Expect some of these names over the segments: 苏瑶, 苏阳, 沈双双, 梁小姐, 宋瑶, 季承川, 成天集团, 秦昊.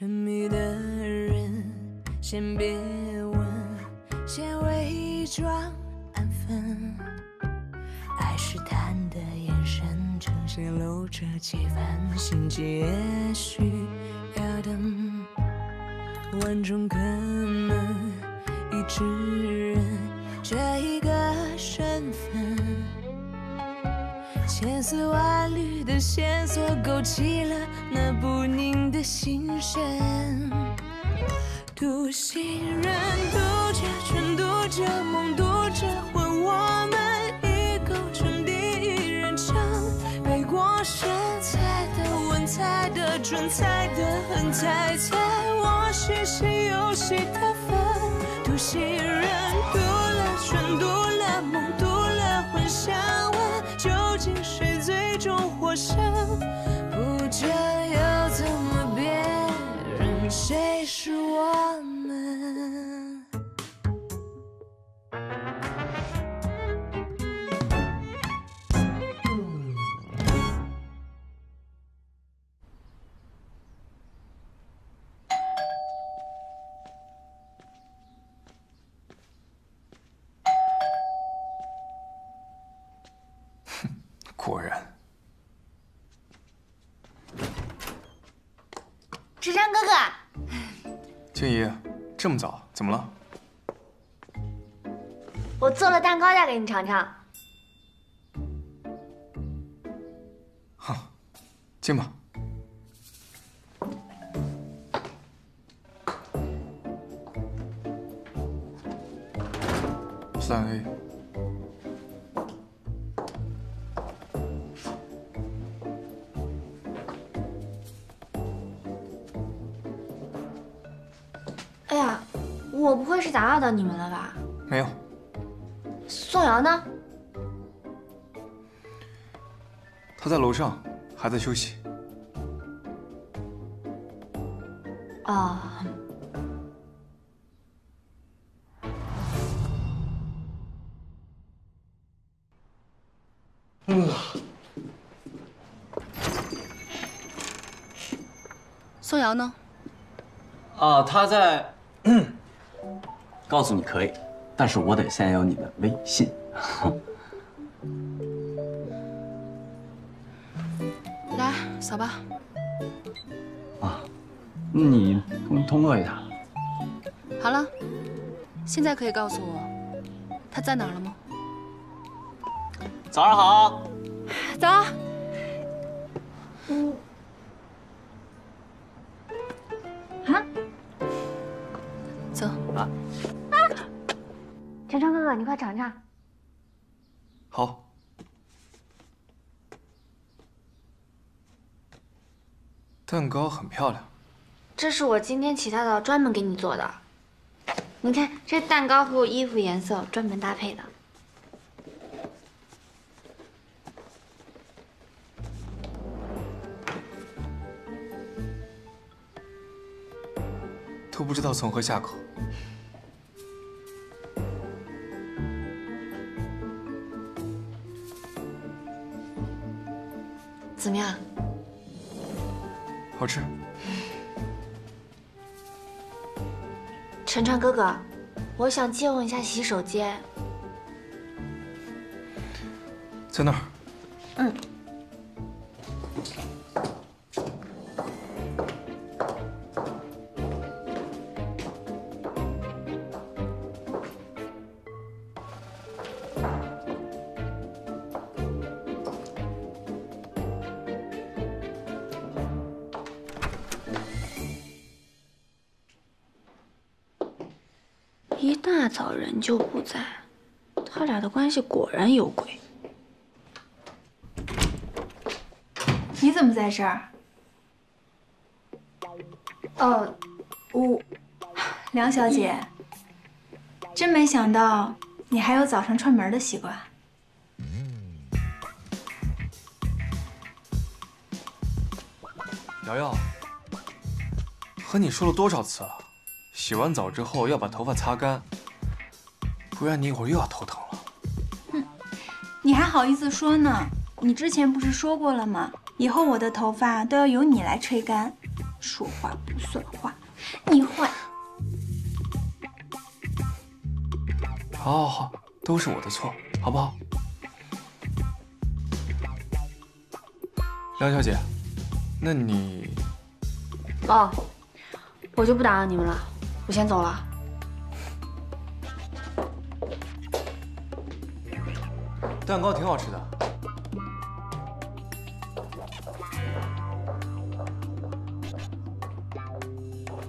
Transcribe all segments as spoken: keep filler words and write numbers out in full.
神秘的人，先别问，先伪装安分。爱试探的眼神，呈现露着几分心机，也许要等。万种可能，一直认这一个身份。千丝万缕的线索勾起了那不宁的心神。 读心人，读者，全读者，梦读者，还我们一口唇，第一人称，背过身，猜的问，猜的准，猜的很，猜猜我是谁，有谁的份？读心人，读了全读了，梦读了，魂想问，究竟谁最终获胜？不这又怎么辨认谁是我？ 果然，纸张哥哥，静怡，这么早，怎么了？我做了蛋糕带给你尝尝。哼，进吧。三 A。 我不会是打扰到你们了吧？没有。宋瑶呢？她在楼上，还在休息。哦。嗯。宋瑶呢？啊，她在。 告诉你可以，但是我得先有你的微信。来，扫吧。啊，你通通过一下。好了，现在可以告诉我，他在哪儿了吗？早上好。早。嗯。啊？走啊。 晨晨哥哥，你快尝尝。好。蛋糕很漂亮。这是我今天起大早专门给你做的。你看，这蛋糕和我衣服颜色专门搭配的。都不知道从何下口。 怎么样？好吃。晨晨哥哥，我想借用一下洗手间。在那儿。嗯。一大早人就不在，他俩的关系果然有鬼。你怎么在这儿？哦，我，梁小姐，真没想到你还有早上串门的习惯。瑶瑶，和你说了多少次了？ 洗完澡之后要把头发擦干，不然你一会儿又要头疼了。哼，你还好意思说呢？你之前不是说过了吗？以后我的头发都要由你来吹干，说话不算话。你坏。好，好，好，都是我的错，好不好？梁小姐，那你……哦，我就不打扰你们了，我先走了。 蛋糕挺好吃的，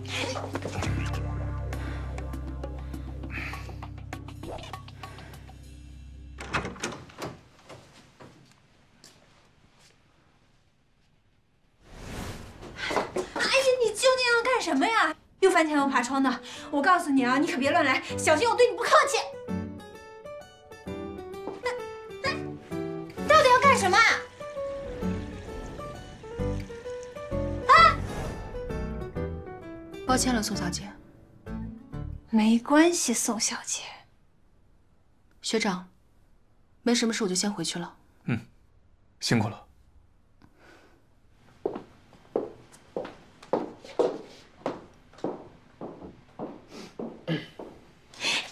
哎呀，你究竟要干什么呀？又翻墙又爬窗的！我告诉你啊，你可别乱来，小心我对你不客气。 什么？啊！抱歉了，宋小姐。没关系，宋小姐。学长，没什么事，我就先回去了。嗯，辛苦了。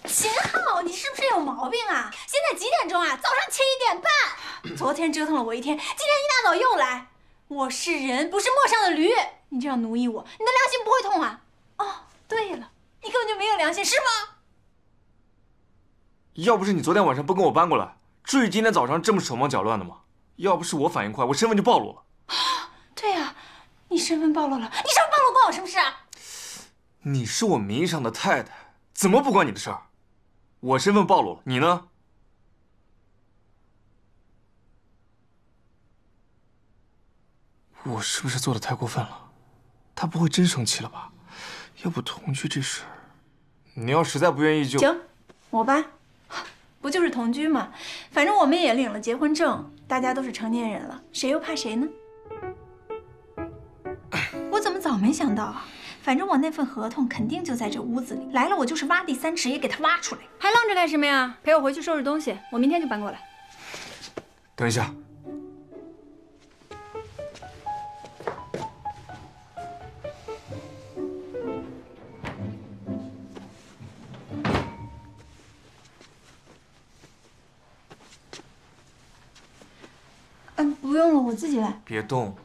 秦昊，你是不是有毛病啊？现在几点钟啊？早上七点半。 昨天折腾了我一天，今天一大早又来。我是人，不是陌上的驴。你这样奴役我，你的良心不会痛啊？哦，对了，你根本就没有良心，是吗？要不是你昨天晚上不跟我搬过来，至于今天早上这么手忙脚乱的吗？要不是我反应快，我身份就暴露了。啊，对呀、啊，你身份暴露了，你身份暴露关我什么事啊？你是我名义上的太太，怎么不关你的事儿？我身份暴露了，你呢？ 我是不是做的太过分了？他不会真生气了吧？要不同居这事，你要实在不愿意就行，我搬，不就是同居嘛？反正我们也领了结婚证，大家都是成年人了，谁又怕谁呢？我怎么早没想到啊？反正我那份合同肯定就在这屋子里，来了我就是挖地三尺也给他挖出来，还愣着干什么呀？陪我回去收拾东西，我明天就搬过来。等一下。 嗯，不用了，我自己来。别动！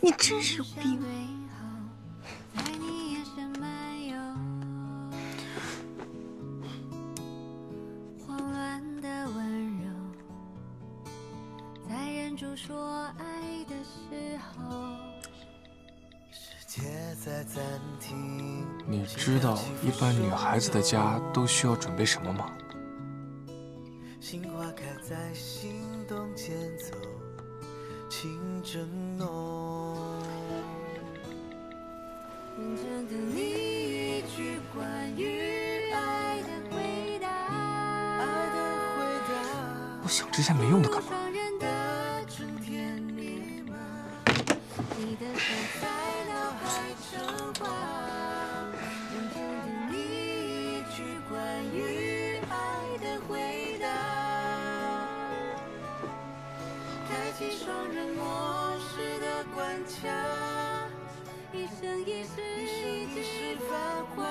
你真是有病！你知道一般女孩子的家都需要准备什么吗？ 我想这些没用的干嘛？一生一世一世繁华。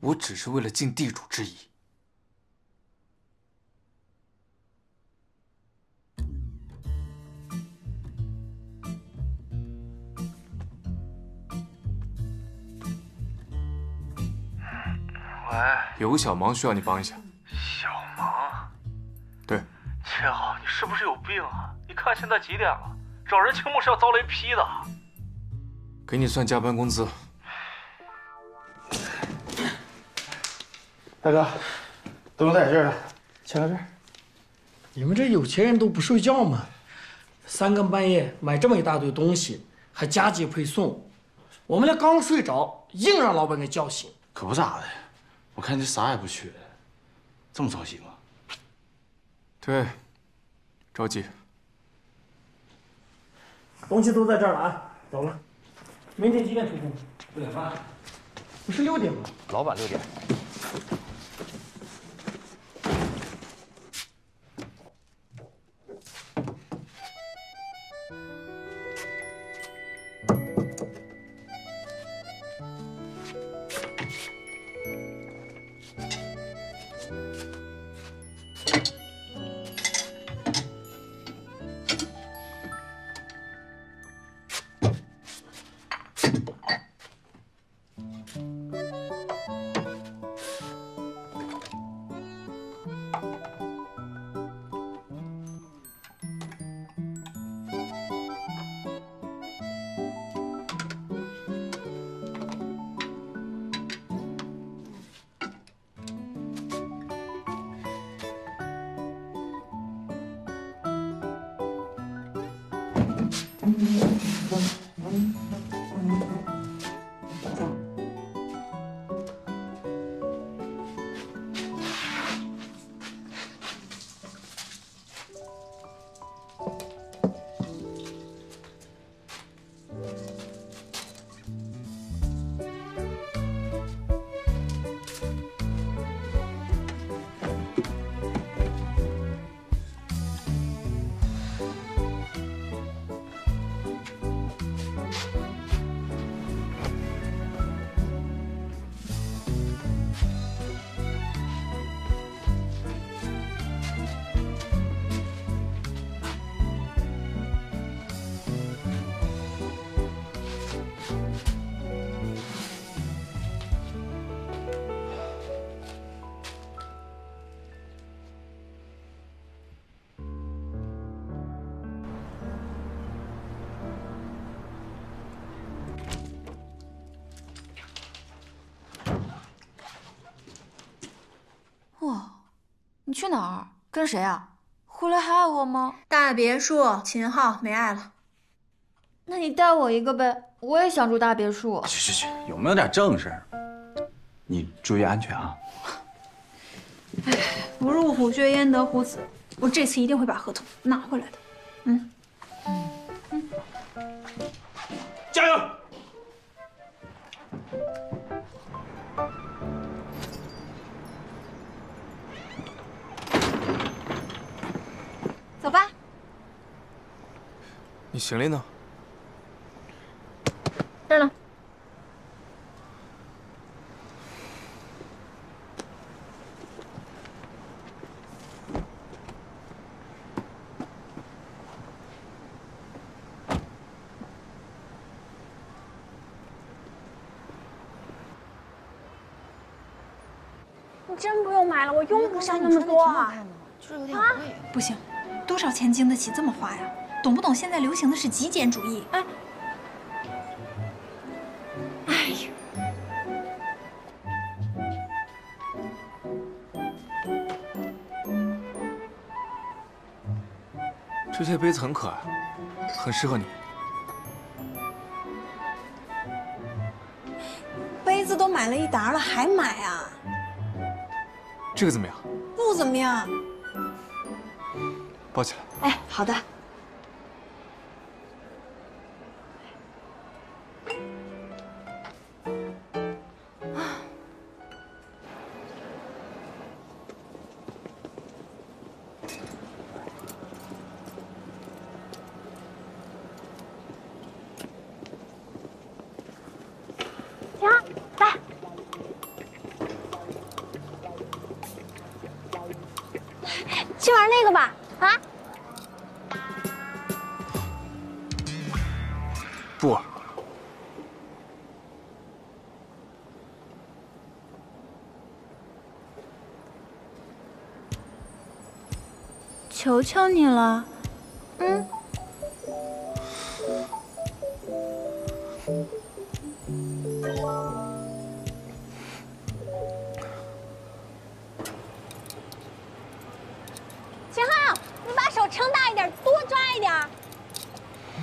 我只是为了尽地主之谊。喂，有个小忙需要你帮一下。小忙？对。姐好，你是不是有病啊？你看现在几点了？找人清木是要遭雷劈的。给你算加班工资。 大哥，东西在这儿呢，请到这儿。你们这有钱人都不睡觉吗？三更半夜买这么一大堆东西，还加急配送，我们这刚睡着，硬让老板给叫醒。可不咋的，我看这啥也不缺，这么着急吗？对，着急。东西都在这儿了啊，走了。明天几点出工？六点半。不是六点吗？老板六点。 你去哪儿？跟谁啊？回来还爱我吗？大别墅，秦昊没爱了。那你带我一个呗，我也想住大别墅。去去去，有没有点正事？你注意安全啊！哎，不入虎穴焉得虎子，我这次一定会把合同拿回来的。嗯嗯，加油！ 走吧。你行李呢？这儿呢。你真不用买了，我用不上那么多啊。就是有点贵，不行。 多少钱经得起这么花呀？懂不懂？现在流行的是极简主义。哎，哎呦，这些杯子很可爱，很适合你。杯子都买了一沓了，还买啊？这个怎么样？不怎么样。 抱起来。哎，好的。行，来。去玩那个吧，啊？不。 求求你了，嗯。秦昊，你把手撑大一点，多抓一点。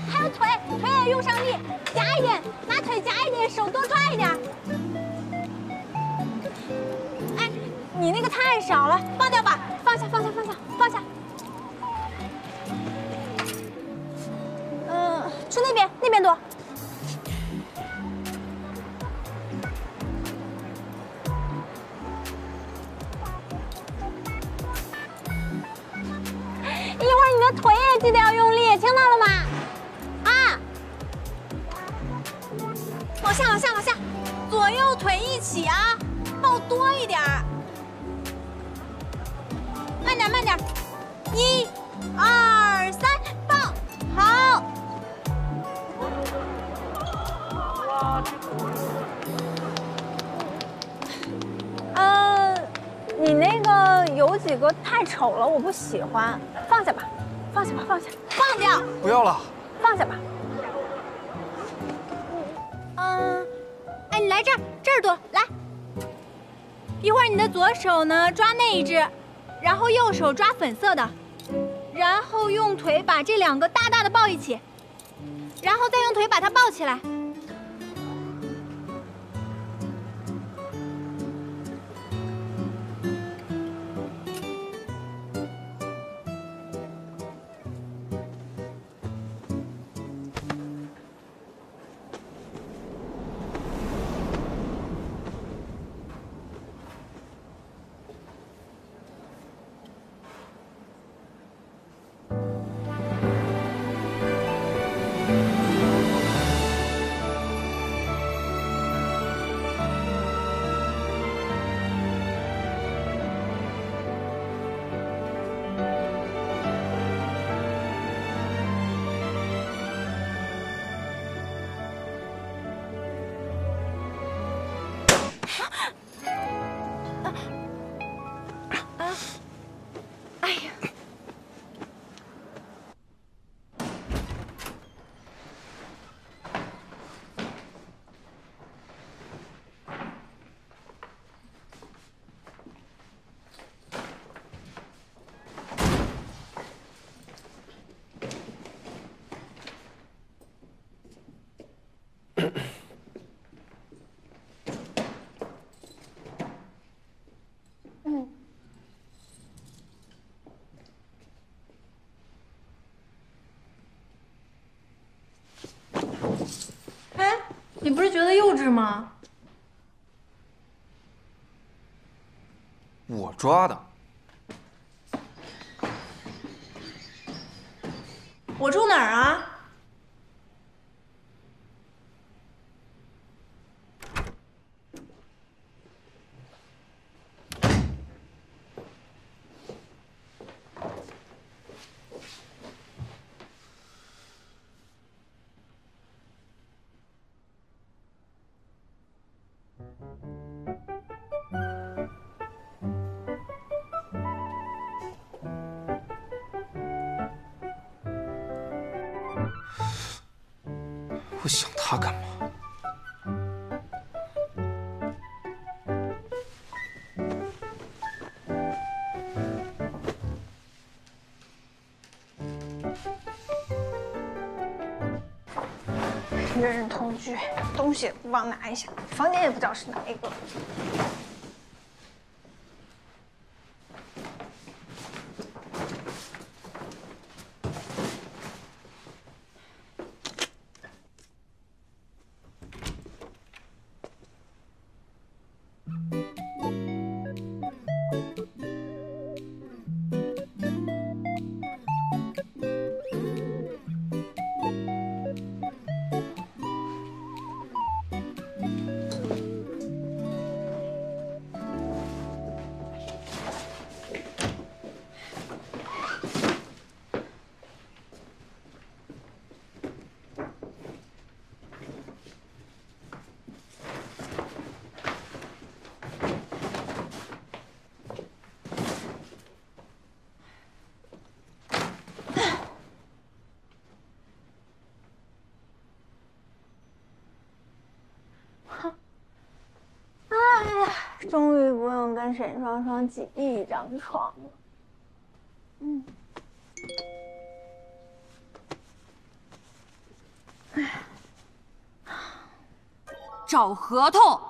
还有腿，腿也用上力，夹一点，拿腿夹一点，手多抓一点。哎，你那个太少了，放掉吧，放下，放下，放下，放下。 去那边，那边多。一会儿你的腿也记得要用力，听到了吗？啊！往下，往下，往下，左右腿一起啊，抱多一点儿。慢点，慢点，一、二、三，抱，好。 呃，你那个有几个太丑了，我不喜欢，放下吧，放下吧，放下，放掉，不要了，放下吧。嗯，哎，你来这儿，这儿多，来。一会儿你的左手呢抓那一只，然后右手抓粉色的，然后用腿把这两个大大的抱一起，然后再用腿把它抱起来。 你不是觉得幼稚吗？我抓的。我住哪儿啊？我想他干嘛？这是同居，东西也不忘拿一下，房间也不知道是哪一个。跟沈双双挤一张床了。嗯。哎。找合同。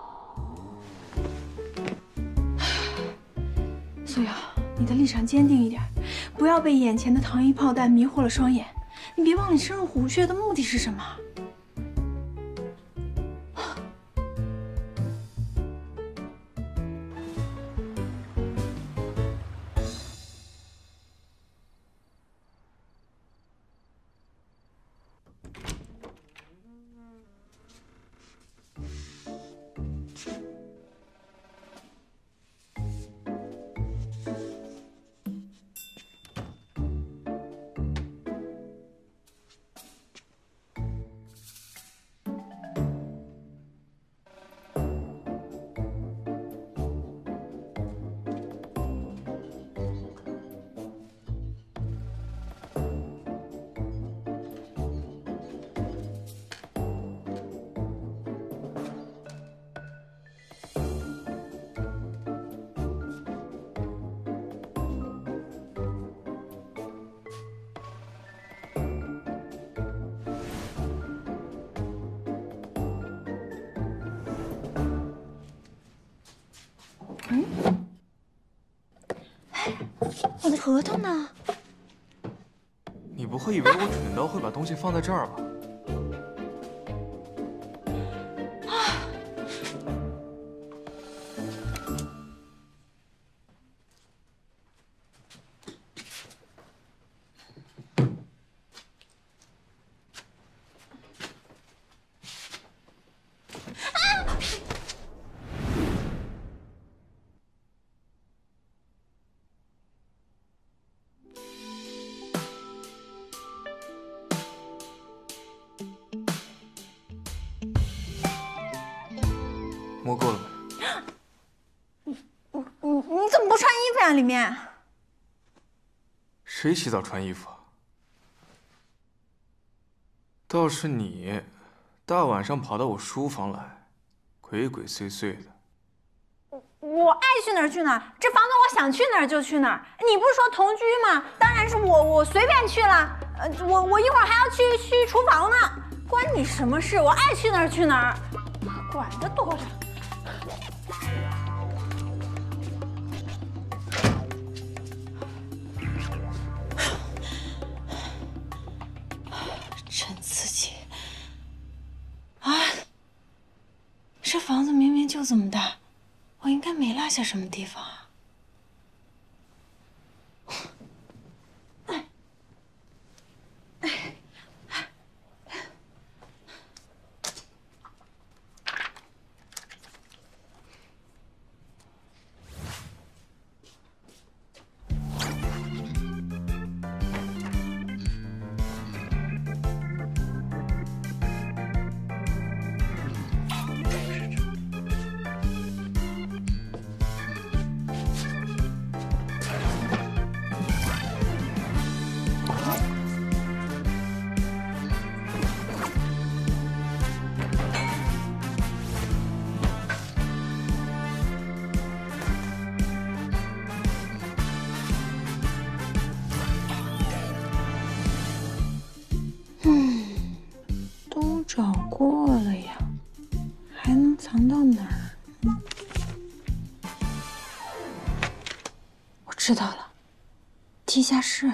苏瑶，你的立场坚定一点，不要被眼前的糖衣炮弹迷惑了双眼。你别忘了，你深入虎穴的目的是什么？ 嗯，哎，我的合同呢？你不会以为我蠢到会把东西放在这儿吧？啊！啊！ 摸够了没？你你你你怎么不穿衣服呀？里面谁洗澡穿衣服啊？倒是你，大晚上跑到我书房来，鬼鬼祟祟的。我我爱去哪儿去哪儿，这房子我想去哪儿就去哪儿。你不是说同居吗？当然是我我随便去了。呃，我我一会儿还要去去厨房呢，关你什么事？我爱去哪儿去哪儿，管得多了。 真刺激！啊，这房子明明就这么大，我应该没落下什么地方啊。 找过了呀，还能藏到哪儿？嗯、我知道了，地下室。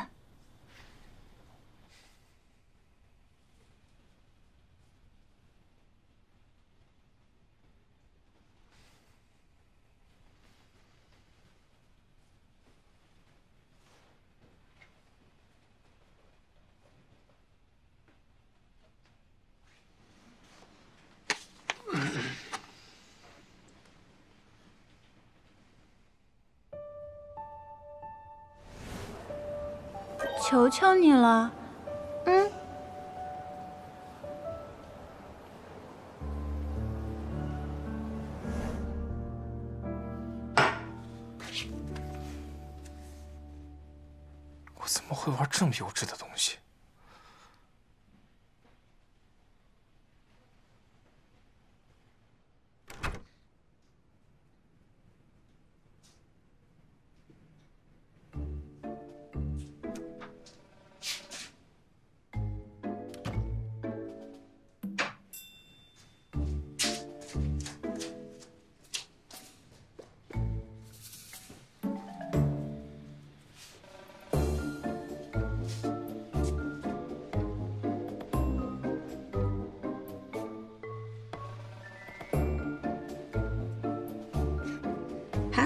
求求你了，嗯，我怎么会玩这么幼稚的东西？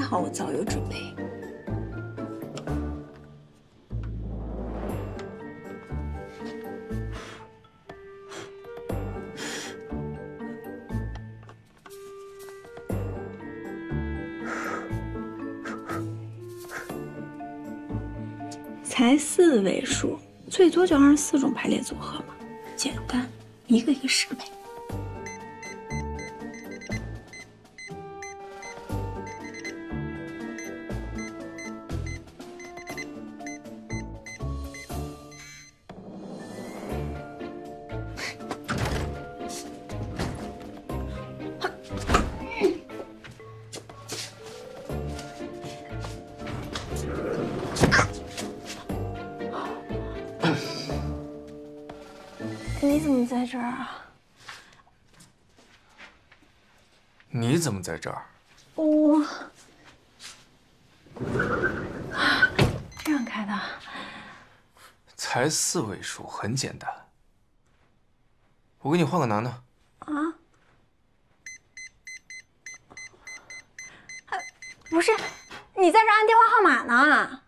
好我早有准备。才四位数，最多就二十四种排列组合嘛，简单，一个一个试呗。 你怎么在这儿啊？你怎么在这儿？我这样开的。才四位数，很简单。我给你换个男的。啊？啊，不是，你在这按电话号码呢。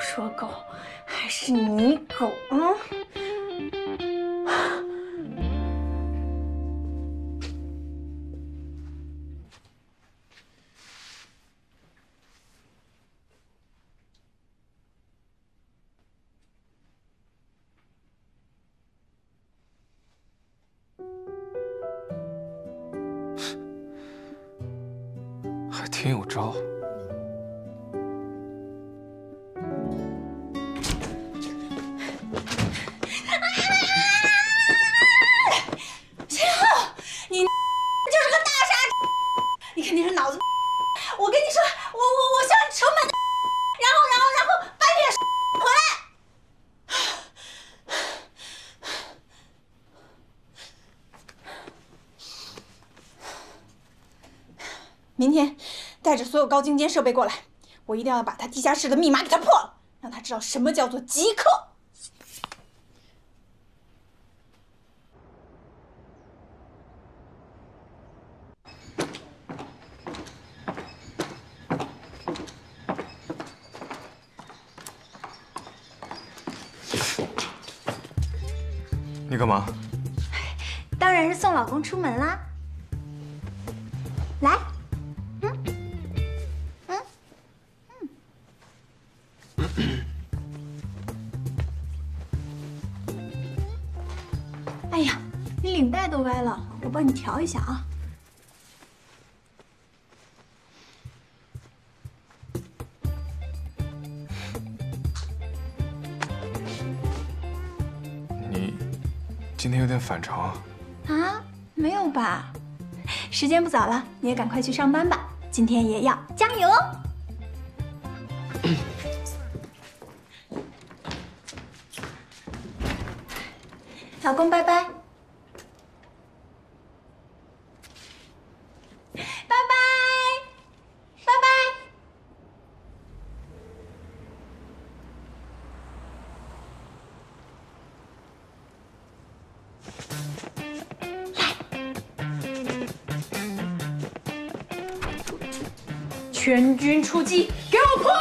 说狗还是你狗啊！还挺有招。 明天带着所有高精尖设备过来，我一定要把他地下室的密码给他破了，让他知道什么叫做极客。你干嘛？当然是送老公出门啦。来。 哎呀，你领带都歪了，我帮你调一下啊。你今天有点反常啊？啊，没有吧？时间不早了，你也赶快去上班吧，今天也要加油哦。 老公，拜拜，拜拜，拜拜。全军出击，给我破！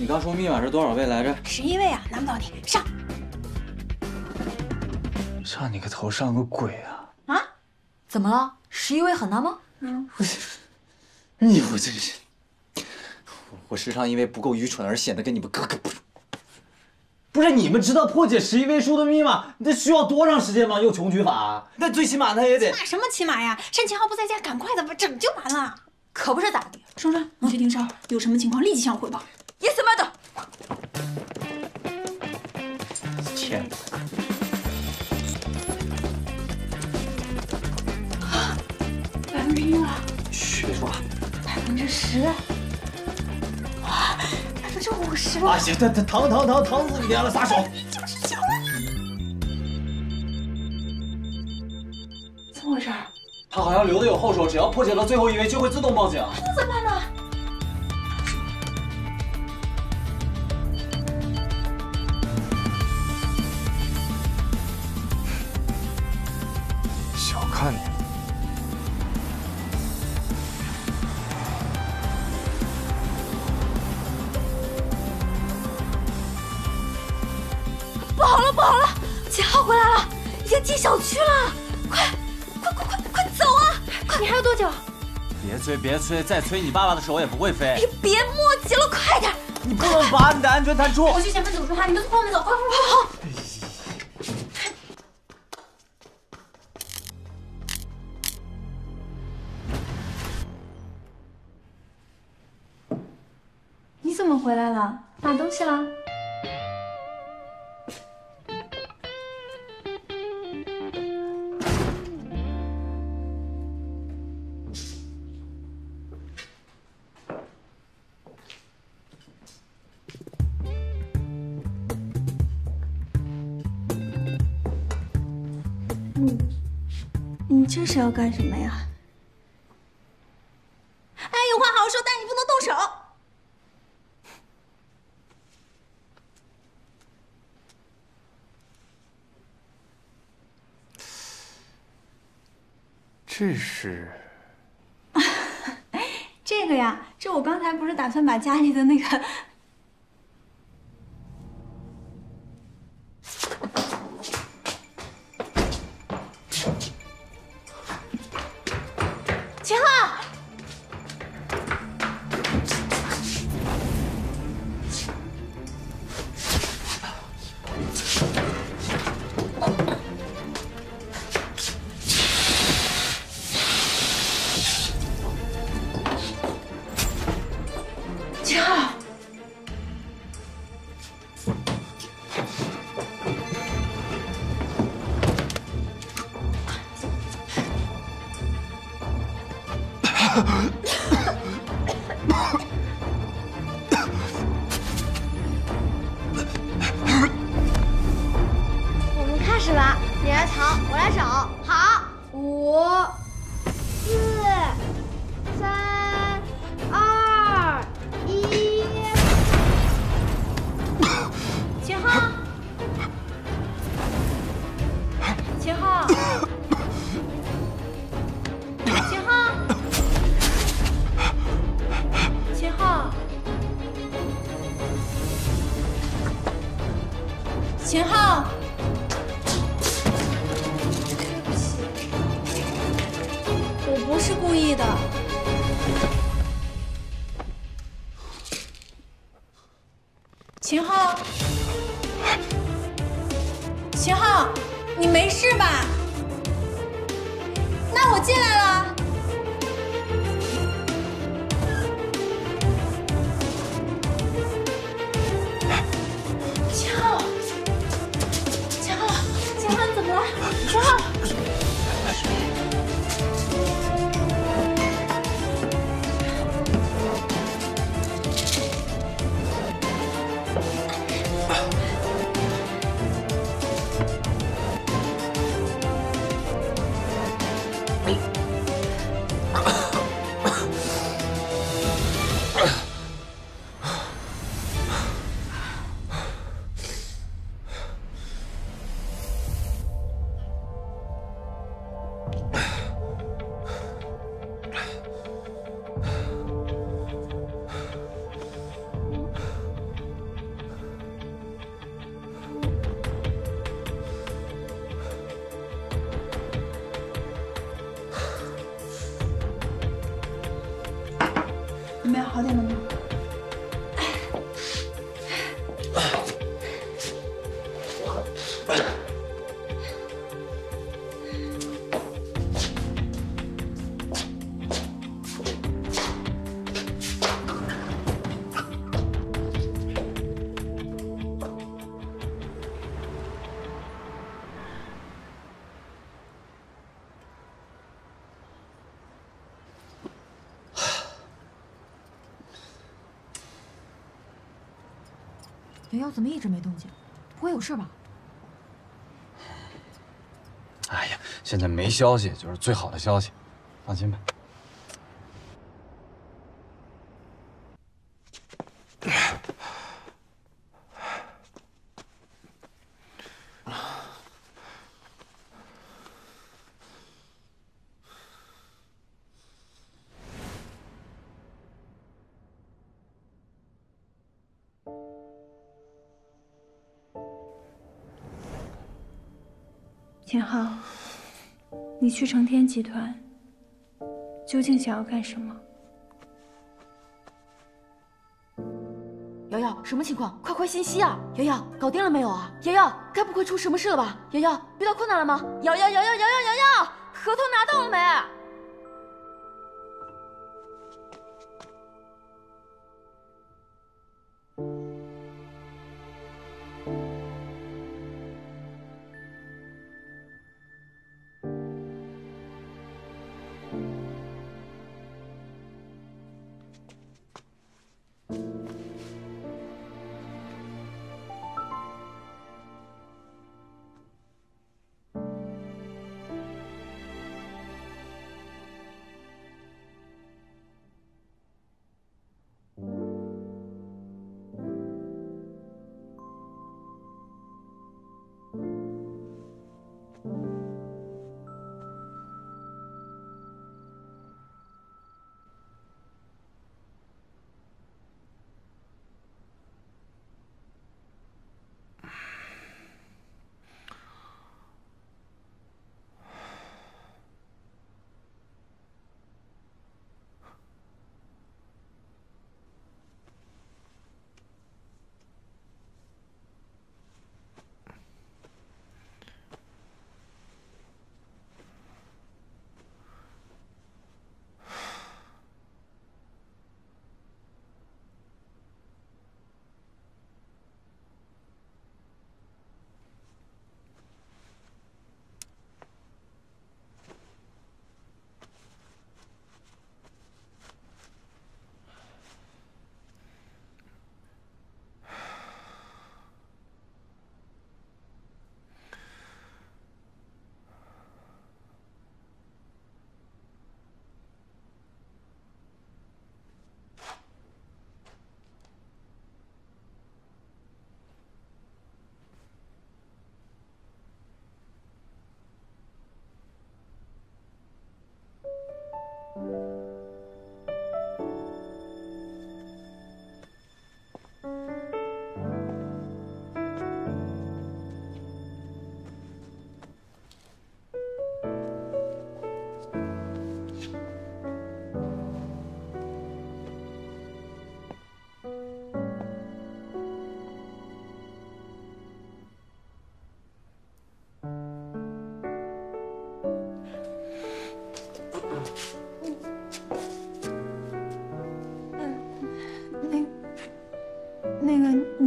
你刚说密码是多少位来着？十一位啊，难不倒你，上！上你个头，上个鬼啊！啊？怎么了？十一位很难吗？嗯。我，你我真是，我时常因为不够愚蠢而显得跟你们格格不入。不是你们知道破解十一位数的密码那需要多长时间吗？用穷举法、啊？那最起码他也得……起码什么起码呀？趁秦昊不在家，赶快的整就完了。 可不是咋的，双双，你去盯梢，有什么情况立即向我汇报。Yes, madam。天哪！啊，百分之一了。学说，百分之十。不就五十吗？啊，行，这这疼疼疼疼死你了，撒手！九十九了，怎么回事？他好像留的有后手，只要破解到最后一位就会自动报警。那怎么办呢？ 看你，不好了，不好了！秦昊回来了，已经进小区了，快，快，快，快，快走啊！快，你还有多久？别催，别催，再催你爸爸的手也不会飞。你别磨叽了，快点！你不能把你的安全弹出。我去前面堵住他，你们从后面走，快，快，快，快！ 怎么回来了？拿东西了？你你这是要干什么呀？哎，有话好好说，但你不能动手。 这是，这个呀，这我刚才不是打算把家里的那个，秦昊，我们开始吧，你来藏，我来找。好，五、四、三、二、一。秦昊，秦昊。 秦昊，对不起，我不是故意的。秦昊，秦昊，你没事吧？那我进来了。 秦昊，小妖怎么一直没动静？不会有事吧？哎呀，现在没消息就是最好的消息，放心吧。 秦昊，你去成天集团，究竟想要干什么？瑶瑶，什么情况？快回信息啊！瑶瑶，搞定了没有啊？瑶瑶，该不会出什么事了吧？瑶瑶，遇到困难了吗？瑶瑶，瑶瑶，瑶瑶，瑶瑶，合同拿到了没？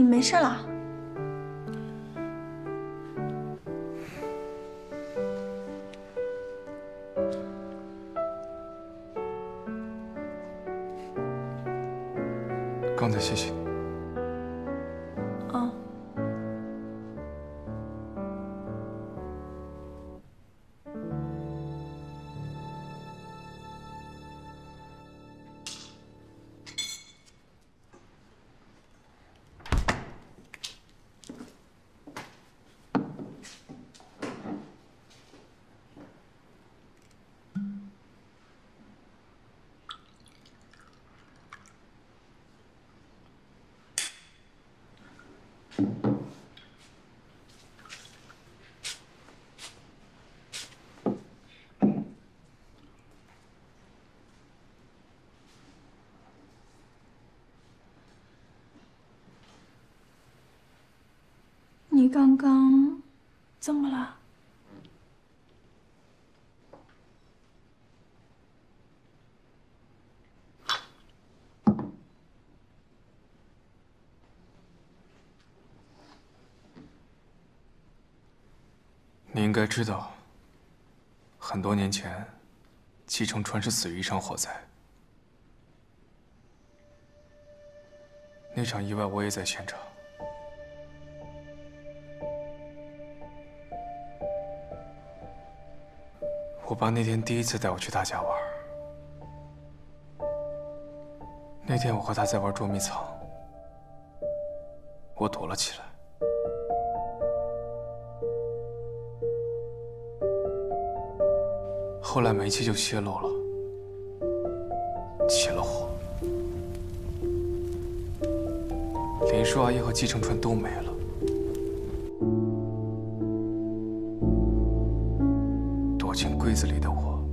没事了。刚才谢谢你。哦。你刚刚怎么了？你应该知道，很多年前，七城川是死于一场火灾。那场意外我也在现场。我爸那天第一次带我去他家玩，那天我和他在玩捉迷藏，我躲了起来。 后来煤气就泄漏了，起了火，连叔阿姨和季承川都没了。躲进柜子里的我，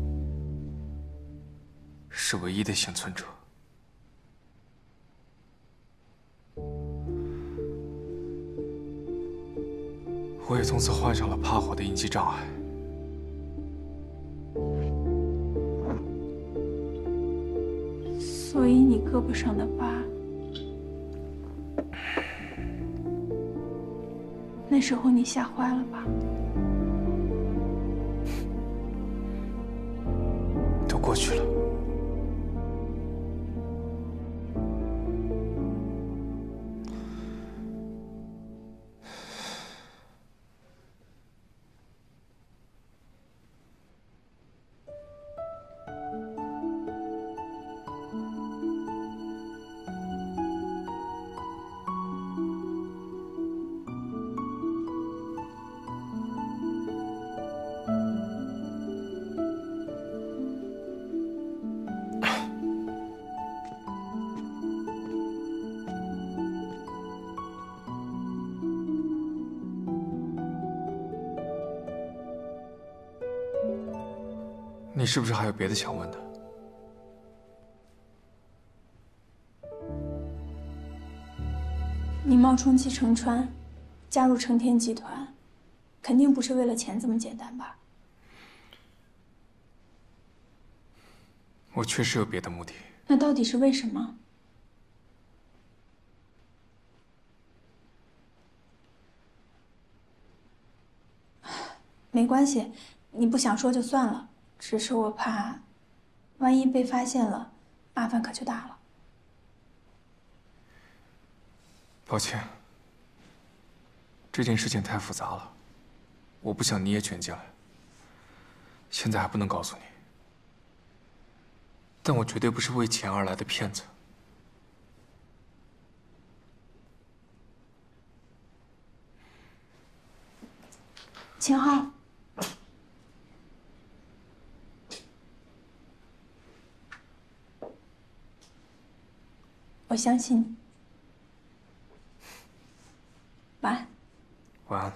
是唯一的幸存者。我也从此患上了怕火的应激障碍。 所以你胳膊上的疤，那时候你吓坏了吧？都过去了。你是不是还有别的想问的？你冒充季承川，加入成天集团，肯定不是为了钱这么简单吧？我确实有别的目的。那到底是为什么？没关系，你不想说就算了。 只是我怕，万一被发现了，麻烦可就大了。抱歉，这件事情太复杂了，我不想你也卷进来。现在还不能告诉你，但我绝对不是为钱而来的骗子。秦昊。 我相信你。晚安。晚安。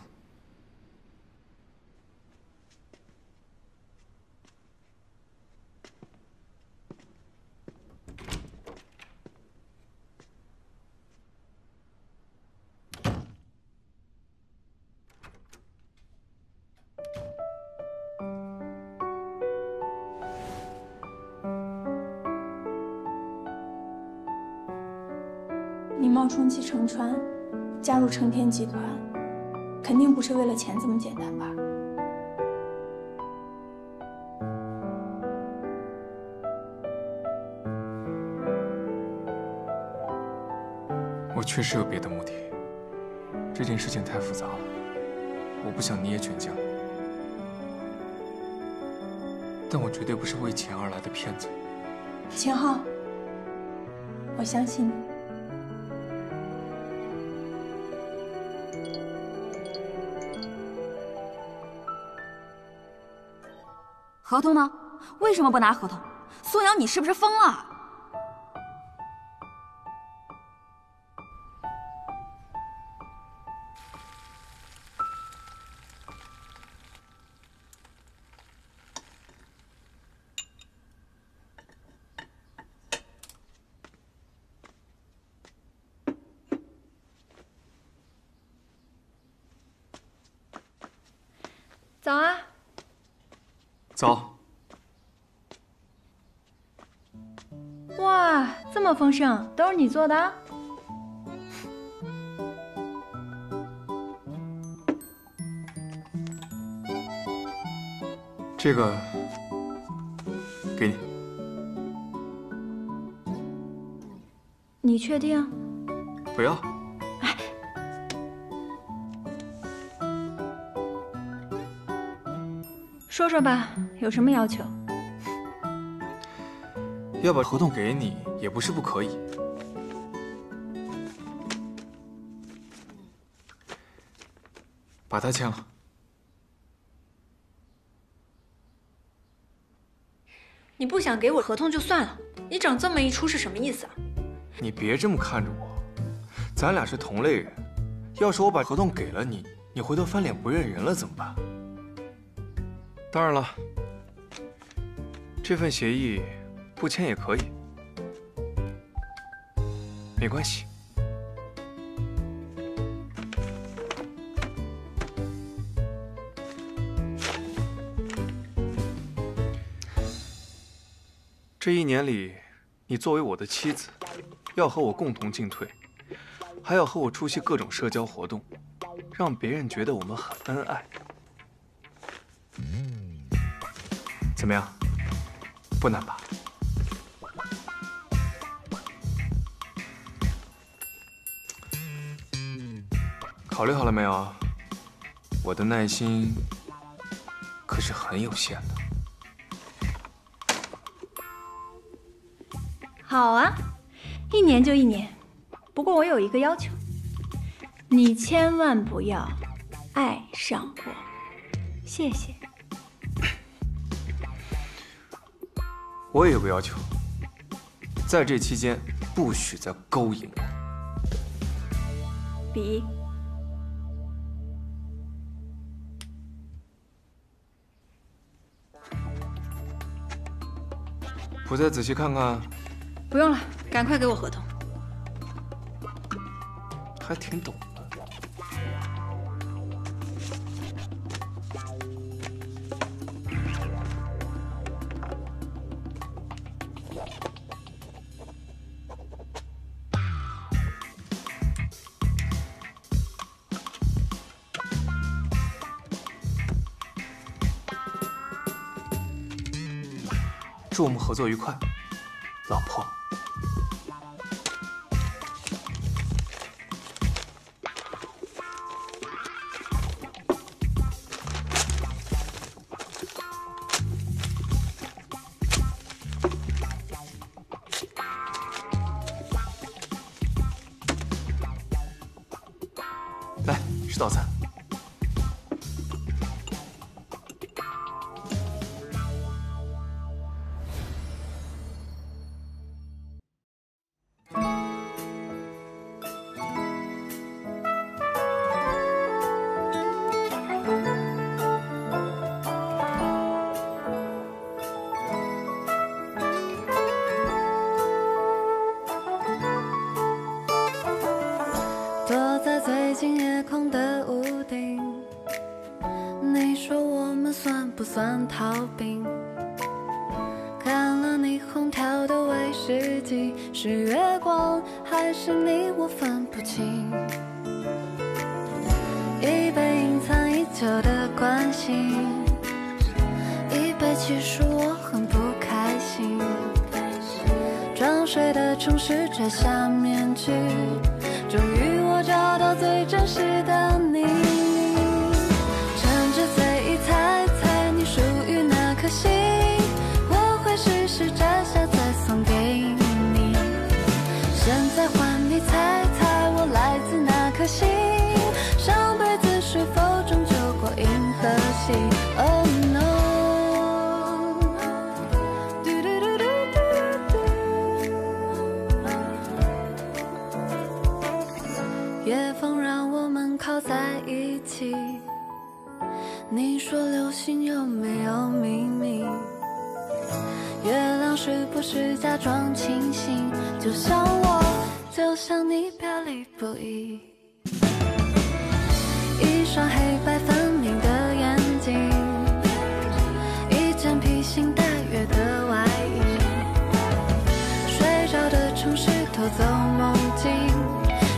冒充季承川，加入成天集团，肯定不是为了钱这么简单吧？我确实有别的目的，这件事情太复杂了，我不想你也卷进来。但我绝对不是为钱而来的骗子。秦昊，我相信你。 合同呢？为什么不拿合同？苏阳，你是不是疯了？早啊。 早。哇，这么丰盛，都是你做的？这个给你。你确定？不要。哎。说说吧，有什么要求？要把合同给你也不是不可以。把它签了。你不想给我合同就算了，你整这么一出是什么意思啊？你别这么看着我，咱俩是同类人。要是我把合同给了你，你回头翻脸不认人了怎么办？ 当然了，这份协议不签也可以，没关系。这一年里，你作为我的妻子，要和我共同进退，还要和我出席各种社交活动，让别人觉得我们很恩爱。 怎么样？不难吧？考虑好了没有？我的耐心可是很有限的。好啊，一年就一年。不过我有一个要求，你千万不要爱上我。谢谢。 我也有个要求，在这期间不许再勾引我。比，不再仔细看看？不用了，赶快给我合同。还挺懂的。祝我们合作愉快，老婆。来，吃早餐。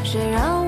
谁让？